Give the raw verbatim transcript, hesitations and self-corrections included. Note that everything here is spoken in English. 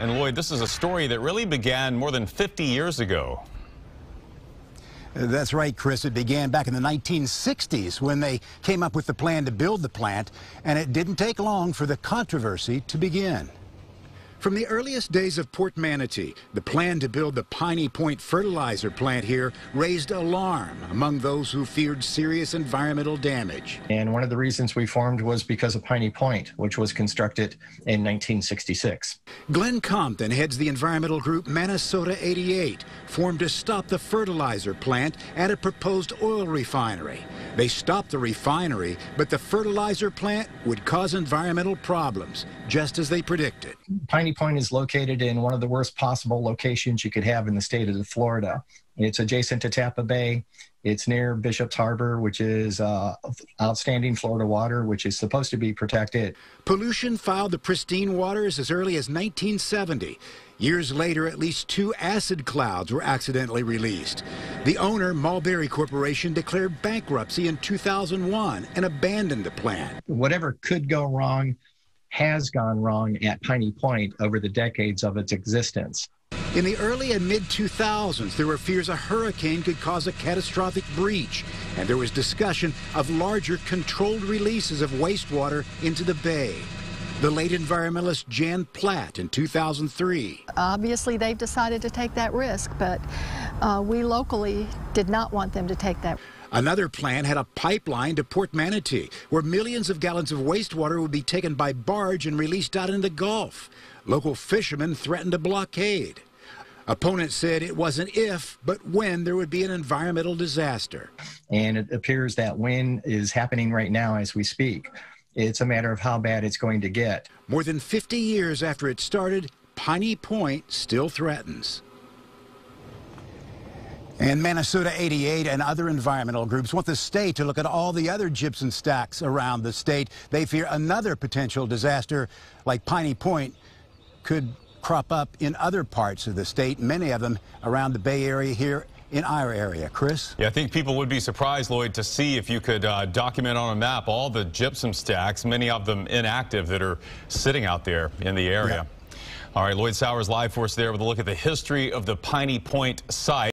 And Lloyd, this is a story that really began more than fifty years ago. That's right, Chris. It began back in the nineteen sixties when they came up with the plan to build the plant, and it didn't take long for the controversy to begin. From the earliest days of Port Manatee, the plan to build the Piney Point fertilizer plant here raised alarm among those who feared serious environmental damage. And one of the reasons we formed was because of Piney Point, which was constructed in nineteen sixty-six. Glenn Compton heads the environmental group Manasota eighty-eight, formed to stop the fertilizer plant at a proposed oil refinery. They stopped the refinery, but the fertilizer plant would cause environmental problems, just as they predicted. Piney Point is located in one of the worst possible locations you could have in the state of Florida. It's adjacent to Tampa Bay. It's near Bishop's Harbor, which is uh, outstanding Florida water, which is supposed to be protected. Pollution fouled the pristine waters as early as nineteen seventy. Years later, at least two acid clouds were accidentally released. The owner, Mulberry Corporation, declared bankruptcy in two thousand one and abandoned the plant. Whatever could go wrong has gone wrong at Piney Point over the decades of its existence. In the early and mid two thousands, there were fears a hurricane could cause a catastrophic breach, and there was discussion of larger controlled releases of wastewater into the bay. The late environmentalist Jan Platt in two thousand three. Obviously, they've decided to take that risk, but uh, we locally did not want them to take that risk. Another plan had a pipeline to Port Manatee, where millions of gallons of wastewater would be taken by barge and released out in the Gulf. Local fishermen threatened a blockade. Opponents said it wasn't if, but when there would be an environmental disaster. And it appears that when is happening right now as we speak. It's a matter of how bad it's going to get. More than fifty years after it started, Piney Point still threatens. And Manasota eighty-eight and other environmental groups want the state to look at all the other gypsum stacks around the state. They fear another potential disaster like Piney Point could crop up in other parts of the state, many of them around the Bay Area here in our area. Chris? Yeah, I think people would be surprised, Lloyd, to see if you could uh, document on a map all the gypsum stacks, many of them inactive, that are sitting out there in the area. Yeah. All right, Lloyd Sowers live for us there with a look at the history of the Piney Point site.